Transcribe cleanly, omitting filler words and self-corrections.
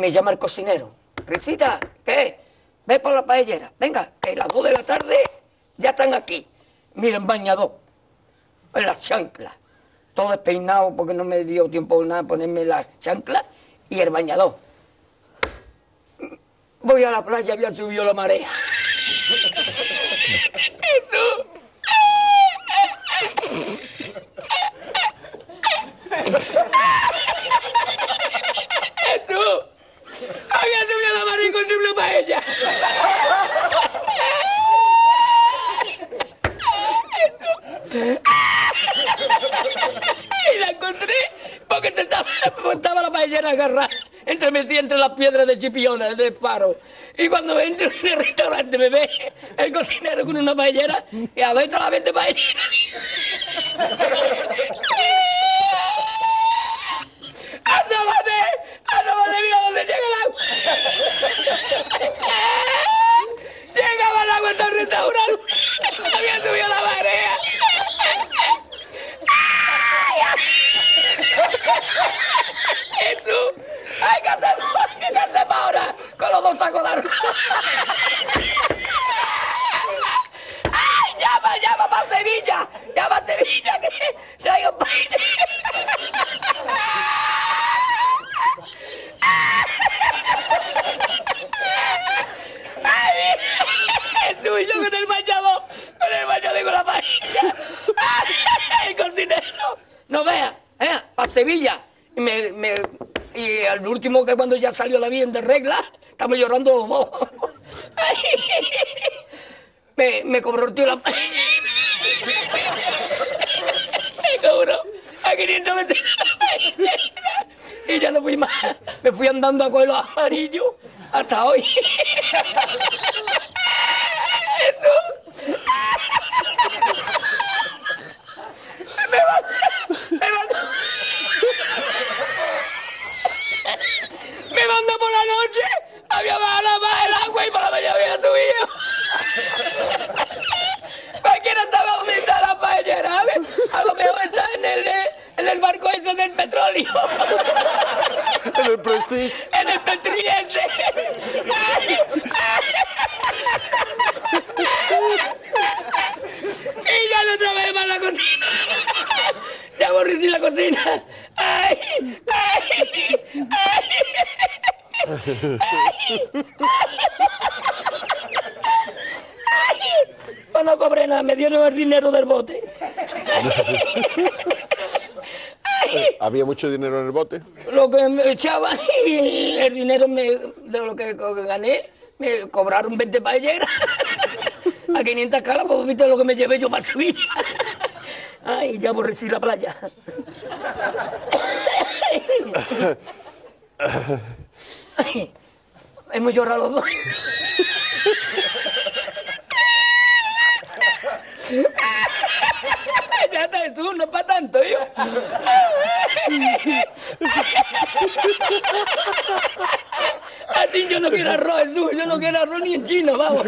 me llama el cocinero. Risita, ¿qué? Ve por la paellera. Venga, que a las 2 de la tarde ya están aquí. Mira, el bañador, en las chanclas. Todo despeinado porque no me dio tiempo nada ponerme las chanclas y el bañador. Voy a la playa, había subido la marea. Jesús, había subido la marea y encontré una paella. Y la encontré porque estaba la paellera agarrada entremetida entre las piedras de Chipiona, de Faro. Y cuando entro en el restaurante me ve el cocinero con una paellera y a veces la vende paellera. ¡Asómate! ¡Mira dónde llega el agua! ¡Llegaba el agua hasta el restaurante! ¡Había subido la marea! ¡Ay! ¡Jesús! ¡Ay, qué hacemos ahora! Con los dos sacos de arroz. ¡Ay, llama para Sevilla! ¡Llama a Sevilla que traigo paella! Tú y yo con el bañador y con la paella. El cocinero, no veas, a Sevilla. Y al último que cuando ya salió la bien de regla, estamos llorando los dos. Me cobró el tío la paella. Me cobró a 500 veces la paella. Y ya no fui más. Me fui andando a coger los amarillos hasta hoy. Me mandó por la noche, había bajado más el agua y por la mañana había subido. Cualquiera estaba donde está la paellera, a lo mejor está en el barco ese del petróleo. En el Prestige. En el Prestige ese. Ay, ay. Y ya no trabajé más la cocina. Ya aborrecí la cocina. Ay, ay, ay. Pues no cobré nada, me dieron el dinero del bote. ¿Había mucho dinero en el bote? Lo que me echaban y el dinero de lo que gané, me cobraron 20 paelleras. A 500 caras, pues viste lo que me llevé yo para Sevilla. Ay, ya aborrecí la playa. Ay, hemos llorado los dos. Ya está, tú no es para tanto, yo. Así yo no quiero arroz, Jesús. Yo no quiero arroz ni en chino, vamos.